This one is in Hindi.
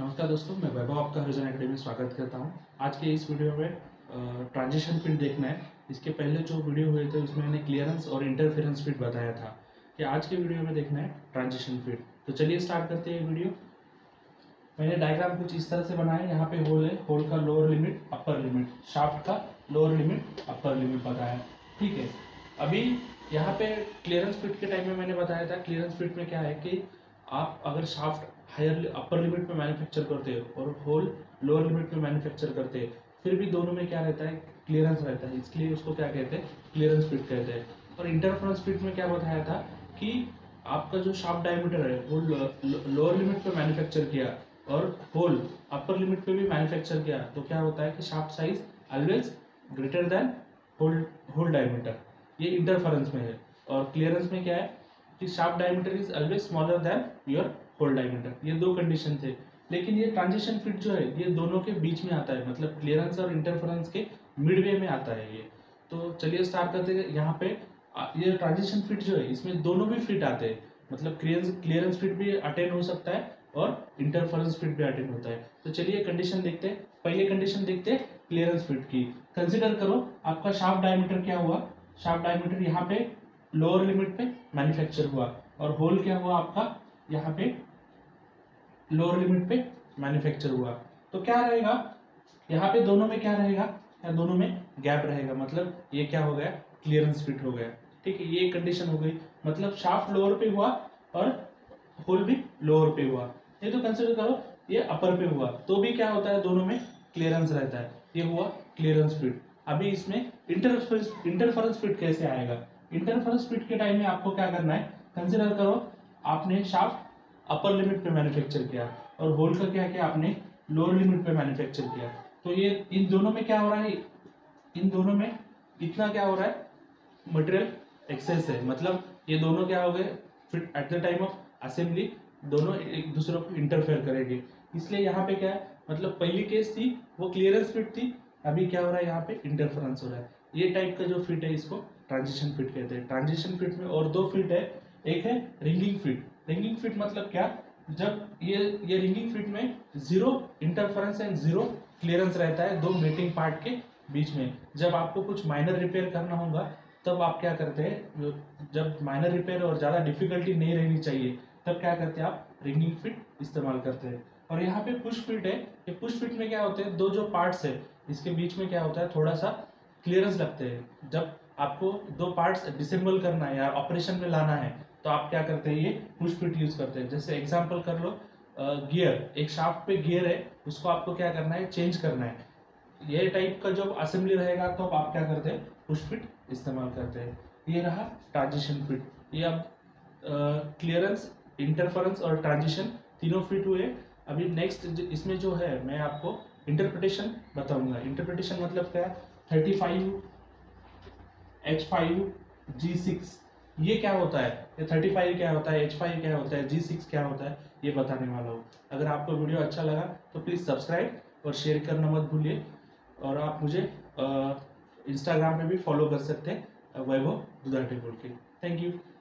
नमस्कार दोस्तों, मैं वैभव आपका हरिजन एकेडमी में स्वागत करता हूं। आज के इस वीडियो में ट्रांजिशन फीड देखना है। इसके पहले जो वीडियो हुए थे उसमें मैंने क्लियरेंस और इंटरफेरेंस फीड बताया था कि आज के वीडियो में देखना है ट्रांजिशन फीड। तो चलिए स्टार्ट करते हैं वीडियो। मैंने डायग्राम कुछ इस तरह से बनाया है। यहाँ पे होल है, होल का lower limit upper limit, shaft का लोअर लिमिट अपर लिमिट बताया, ठीक है। अभी यहाँ पे क्लियरेंस फीड के टाइम में मैंने बताया था, क्लियरेंस फीड में क्या है कि आप अगर शाफ्ट हायर अपर लिमिट में मैन्युफैक्चर करते हो और होल लोअर लिमिट में मैन्युफैक्चर करते हैं, फिर भी दोनों में क्या रहता है, क्लियरेंस रहता है, इसलिए उसको क्या कहते हैं, क्लियरेंस फिट कहते हैं। और इंटरफेरेंस फिट में क्या बताया था कि आपका जो शाफ्ट डायमीटर है वो लोअर लिमिट पे मैन्युफैक्चर किया और होल अपर लिमिट पे भी मैन्युफैक्चर किया तो क्या होता है कि shaft size always greater than hole diameter, ये इंटरफेरेंस में है। और क्लियरेंस में क्या है कि shaft diameter is always smaller than your hole diameter, ये दो कंडीशन थे। लेकिन ये ट्रांजिशन फिट जो है ये दोनों के बीच में आता है, मतलब क्लियरेंस और इंटरफेरेंस के मिडवे में आता है ये। तो चलिए स्टार्ट करते हैं। यहाँ पे ये ट्रांजिशन फिट जो है इसमें दोनों भी फिट आते हैं, मतलब क्लियरेंस फिट भी अटेंड हो सकता है और इंटरफेरेंस फिट भी अटेंड होता है। तो चलिए कंडीशन देखते हैं। पहले कंडीशन देखते हैं क्लियरेंस फिट की। कंसिडर करो आपका शाफ्ट डायमीटर क्या हुआ, शाफ्ट डायमीटर यहाँ पे लोअर लिमिट पे मैन्युफैक्चर हुआ और होल क्या हुआ आपका यहाँ पे लोअर लिमिट पे मैन्युफैक्चर हुआ। तो क्या रहेगा यहाँ पे, दोनों में क्या रहेगा, या दोनों में गैप रहेगा, मतलब ये क्या हो गया, क्लियरेंस फिट हो गया, ठीक है। ये कंडीशन हो गई, मतलब शाफ्ट लोअर पे हुआ और होल भी लोअर पे हुआ। ये तो कंसिडर करो ये अपर पे हुआ तो भी क्या होता है, दोनों में क्लियरेंस रहता है, ये हुआ क्लियरेंस फिट। अभी इसमें इंटरफेरेंस फिट कैसे आएगा। इंटरफेरेंस फिट के टाइम में आपको क्या करना है, कंसिडर करो आपने शाफ्ट अपर लिमिट पे मैन्युफैक्चर किया और होल का क्या किया आपने लोअर लिमिट पे मैन्युफैक्चर किया, तो ये इन दोनों में क्या हो रहा है, इन दोनों में इतना क्या हो रहा है, मटेरियल एक्सेस है, मतलब ये दोनों क्या हो गए fit at the time of assembly, दोनों एक दूसरे को इंटरफेयर करेंगे। इसलिए यहाँ पे क्या है, मतलब पहली केस थी वो क्लियरेंस फिट थी, अभी क्या हो रहा है यहाँ पे इंटरफेरेंस हो रहा है। ये टाइप का जो फिट है इसको ट्रांजिशन फिट कहते हैं। ट्रांजिशन फिट में और दो फिट है, एक है रिंगिंग फिट। रिंगिंग फिट मतलब क्या, जब ये रिंगिंग फिट में zero interference and zero clearance रहता है दो मेटिंग पार्ट के बीच में। जब आपको कुछ माइनर रिपेयर करना होगा तब आप क्या करते हैं, जब माइनर रिपेयर और ज़्यादा डिफिकल्टी नहीं रहनी चाहिए तब क्या करते हैं आप रिंगिंग फिट इस्तेमाल करते हैं। और यहाँ पे पुश फिट है, ये पुश फिट में क्या होता है, दो जो पार्ट्स है इसके बीच में क्या होता है, थोड़ा सा क्लियरेंस लगते हैं। जब आपको दो पार्ट्स डिसेंबल करना है या ऑपरेशन में लाना है तो आप क्या करते हैं ये पुश फिट यूज़ करते हैं। जैसे एग्जांपल कर लो गियर, एक शाफ्ट पे गियर है उसको आपको क्या करना है, चेंज करना है, ये टाइप का जब असेंबली रहेगा तो आप क्या करते हैं पुश फिट इस्तेमाल करते हैं। ये रहा ट्रांजिशन फिट। ये अब क्लियरेंस, इंटरफेरेंस और ट्रांजिशन तीनों फिट हुए। अभी नेक्स्ट इसमें जो है मैं आपको इंटरप्रिटेशन बताऊँगा। इंटरप्रिटेशन मतलब क्या है, 35 H5 G6 ये क्या होता है, ये 35 क्या होता है, H5 क्या होता है, G6 क्या होता है, ये बताने वाला हूँ। अगर आपको वीडियो अच्छा लगा तो प्लीज़ सब्सक्राइब और शेयर करना मत भूलिए। और आप मुझे इंस्टाग्राम पे भी फॉलो कर सकते हैं, वैभव दुधाटे बोल के। Thank you.